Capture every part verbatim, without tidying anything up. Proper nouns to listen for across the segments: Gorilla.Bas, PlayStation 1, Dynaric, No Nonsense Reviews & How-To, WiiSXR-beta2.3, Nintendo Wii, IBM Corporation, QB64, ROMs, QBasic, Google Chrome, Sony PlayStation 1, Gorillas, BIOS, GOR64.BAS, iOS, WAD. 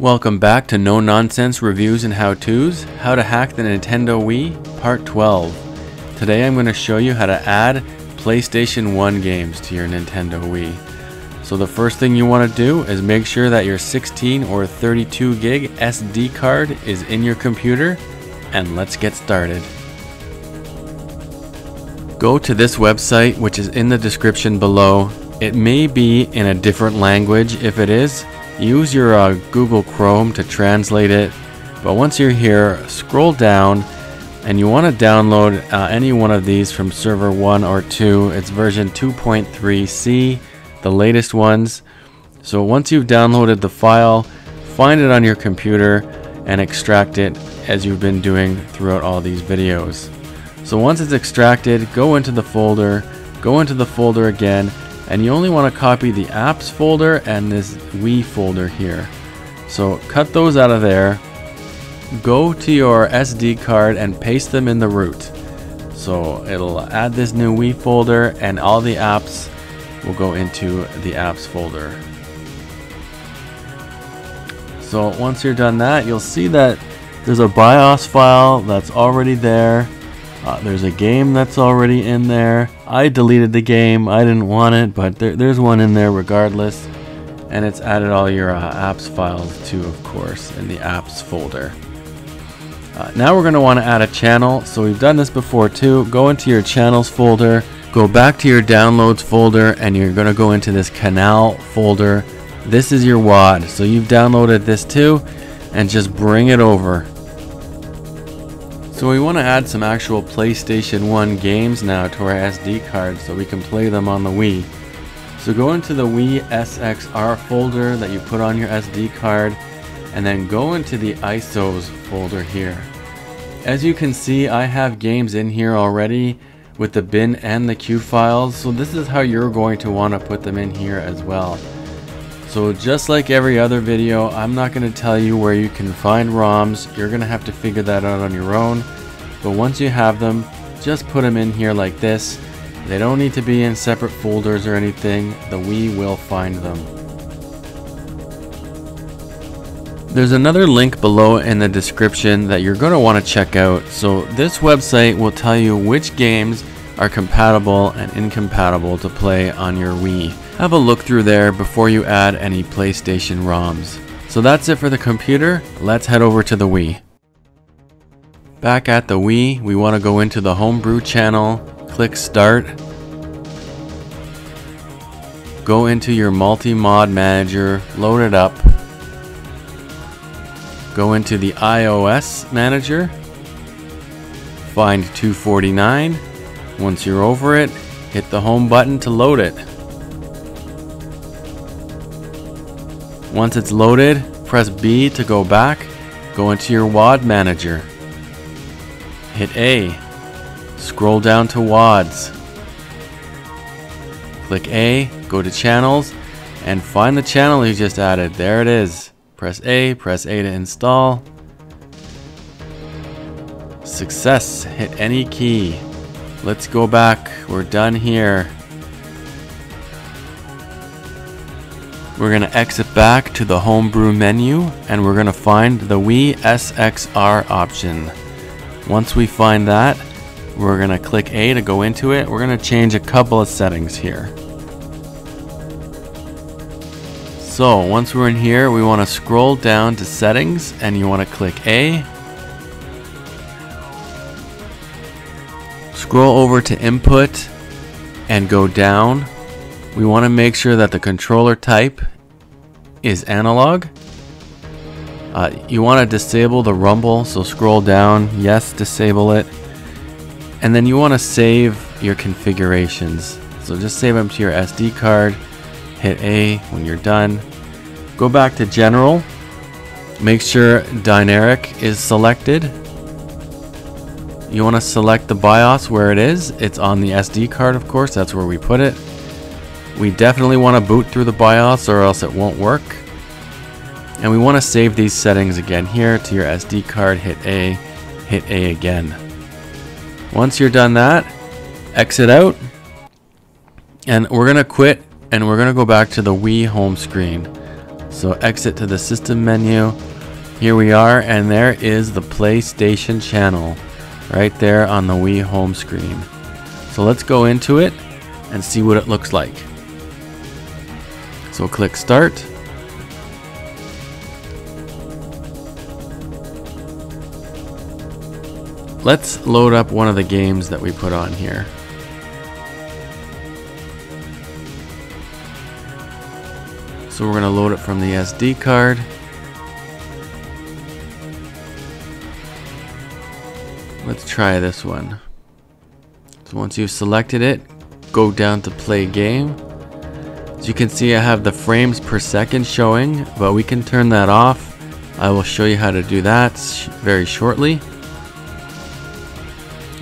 Welcome back to No Nonsense Reviews and How-To's, How to Hack the Nintendo Wii, Part twelve. Today I'm going to show you how to add PlayStation one games to your Nintendo Wii. So the first thing you want to do is make sure that your sixteen or thirty-two gig S D card is in your computer, and let's get started. Go to this website, which is in the description below. It may be in a different language. If it is, use your uh, Google Chrome to translate it. But once you're here, scroll down and you want to download uh, any one of these from server one or two. It's version two point three C, the latest ones. So once you've downloaded the file, find it on your computer and extract it as you've been doing throughout all these videos. So once it's extracted, go into the folder, go into the folder again, and you only want to copy the apps folder and this Wii folder here. So cut those out of there, go to your S D card and paste them in the root. So it'll add this new Wii folder and all the apps will go into the apps folder. So once you're done that, you'll see that there's a BIOS file that's already there. Uh, there's a game that's already in there. I deleted the game, I didn't want it, but there, there's one in there regardless. And it's added all your uh, apps files too, of course, in the apps folder. Uh, now we're going to want to add a channel. So we've done this before too. Go into your channels folder, go back to your downloads folder, and you're going to go into this canal folder. This is your W A D. So you've downloaded this too, and just bring it over. So we want to add some actual PlayStation one games now to our S D card so we can play them on the Wii. So go into the WiiSXR folder that you put on your S D card and then go into the I S Os folder here. As you can see, I have games in here already with the bin and the Q files, so this is how you're going to want to put them in here as well. So just like every other video, I'm not going to tell you where you can find ROMs. You're going to have to figure that out on your own. But once you have them, just put them in here like this. They don't need to be in separate folders or anything. The Wii will find them. There's another link below in the description that you're going to want to check out. So this website will tell you which games are compatible and incompatible to play on your Wii. Have a look through there before you add any PlayStation ROMs. So that's it for the computer. Let's head over to the Wii. Back at the Wii, we want to go into the Homebrew channel, click Start. Go into your Multi-Mod Manager, load it up. Go into the iOS Manager, find two forty-nine. Once you're over it, hit the home button to load it. Once it's loaded, press B to go back, go into your W A D manager. Hit A, scroll down to W A Ds. Click A, go to channels, and find the channel you just added. There it is. Press A, press A to install. Success, hit any key. Let's go back. We're done here. We're going to exit back to the homebrew menu and we're going to find the WiiSXR option. Once we find that, we're going to click A to go into it. We're going to change a couple of settings here. So once we're in here, we want to scroll down to settings and you want to click A. Scroll over to input and go down. We want to make sure that the controller type is analog. Uh, you want to disable the rumble, so scroll down, yes, disable it. And then you want to save your configurations. So just save them to your S D card, hit A when you're done. Go back to general, make sure Dynaric is selected. You want to select the BIOS where it is. It's on the S D card, of course, that's where we put it. We definitely want to boot through the BIOS or else it won't work. And we want to save these settings again here to your S D card, hit A, hit A again. Once you're done that, exit out. And we're going to quit and we're going to go back to the Wii home screen. So exit to the system menu. Here we are, and there is the PlayStation channel right there on the Wii home screen. So let's go into it and see what it looks like. So click start. Let's load up one of the games that we put on here. So we're going to load it from the S D card. Let's try this one. So once you've selected it, go down to play game. As you can see, I have the frames per second showing, but we can turn that off. I will show you how to do that very shortly.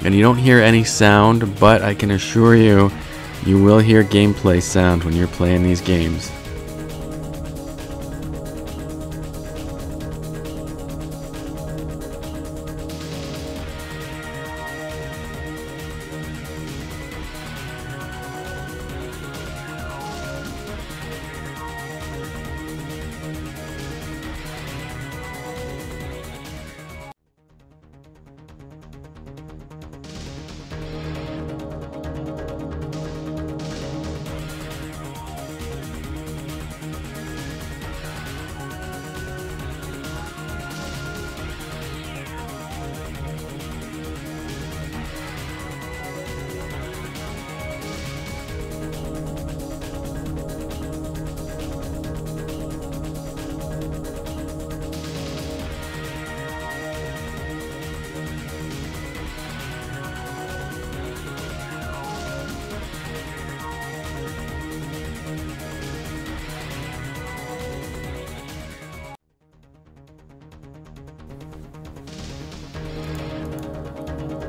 And you don't hear any sound, but I can assure you, you will hear gameplay sound when you're playing these games.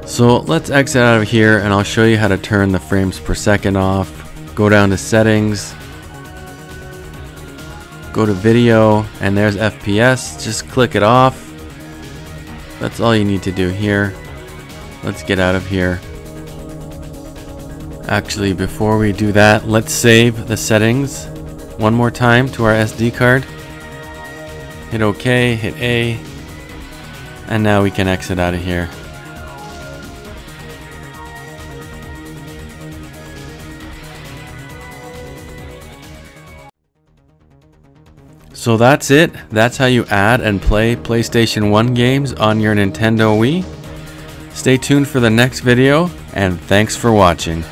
So let's exit out of here and I'll show you how to turn the frames per second off. Go down to settings, go to video, and there's F P S. Just click it off. That's all you need to do here. Let's get out of here. Actually, before we do that, let's save the settings one more time to our S D card. Hit OK, hit A, and now we can exit out of here. So that's it. That's how you add and play PlayStation one games on your Nintendo Wii. Stay tuned for the next video, and thanks for watching.